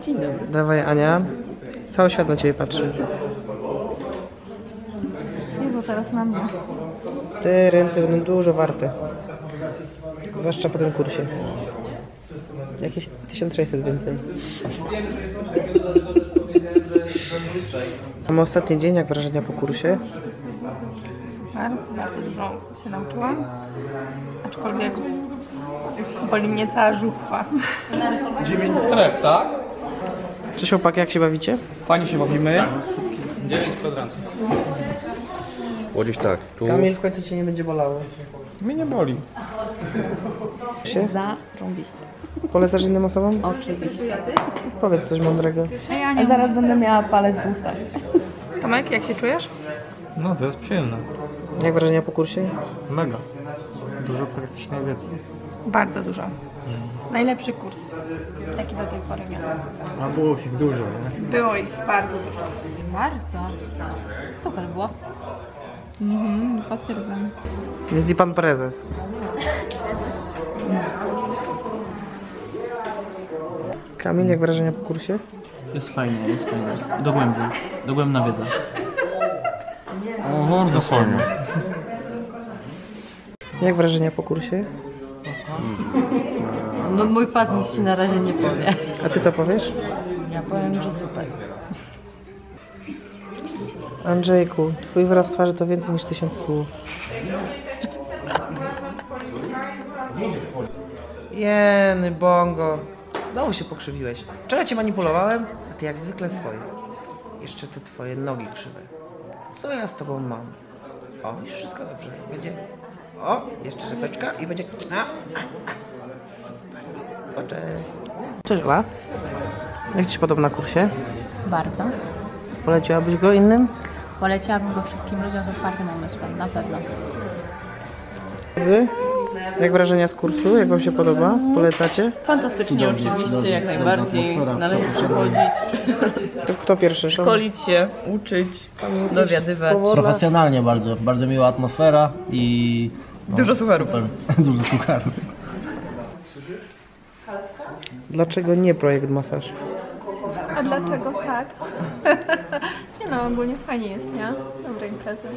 Dzień dobry. Dawaj, Ania. Cały świat na ciebie patrzy. Jezu, teraz na mnie. Te ręce będą dużo warte. Zwłaszcza po tym kursie. Jakieś 1600 więcej. Mamy ostatni dzień, jak wrażenia po kursie? Super, bardzo dużo się nauczyłam. Aczkolwiek boli mnie cała żuchwa. 9 stref, tak? Cześć chłopaki, jak się bawicie? Fajnie się bawimy. 9 kwadrantów. Łodziś tak. Tu... Kamil, w końcu cię nie będzie bolało. Mnie nie boli. Zarąbiście. Polecasz innym osobom? Oczywiście. Powiedz coś mądrego. Ja zaraz będę miała palec w ustach. Tomek, jak się czujesz? No, to jest przyjemne. Jak wrażenia po kursie? Mega. Dużo praktycznej wiedzy. Bardzo dużo. Najlepszy kurs, jaki do tej pory miałam. A było ich dużo, nie? Było ich bardzo dużo. Bardzo. Super było. Mhm, potwierdzam. Jest i pan prezes. Kamil, jak wrażenia po kursie? Jest fajnie, dogłębnie, dogłębna wiedza. O, bardzo fajnie. Jak wrażenia po kursie? No mój pacjent się na razie nie powie. A ty co powiesz? Ja powiem, że super. Andrzejku, twój wyraz twarzy to więcej niż 1000 słów. Jeny, bongo. Znowu się pokrzywiłeś. Wczoraj cię manipulowałem, a ty jak zwykle swoje. Jeszcze te twoje nogi krzywe. Co ja z tobą mam? O, już wszystko dobrze. Będzie... O, jeszcze rzepeczka i będzie... Super. O, cześć. Cześć, Ola. Jak ci się podoba na kursie? Bardzo. Poleciłabyś go innym? Poleciłabym go wszystkim ludziom z otwartym umysłem, na pewno. Wy? Jak wrażenia z kursu? Jak wam się podoba? Polecacie? Fantastycznie, oczywiście, jak najbardziej. Należy przychodzić. To kto pierwszy? Szkolić się, uczyć, dowiadywać. Profesjonalnie bardzo. Bardzo miła atmosfera i... No, dużo sucharów. Dużo sucharów. Dlaczego nie projekt masaż? A dlaczego tak? Nie no, ogólnie fajnie jest, nie? Dobre imprezy.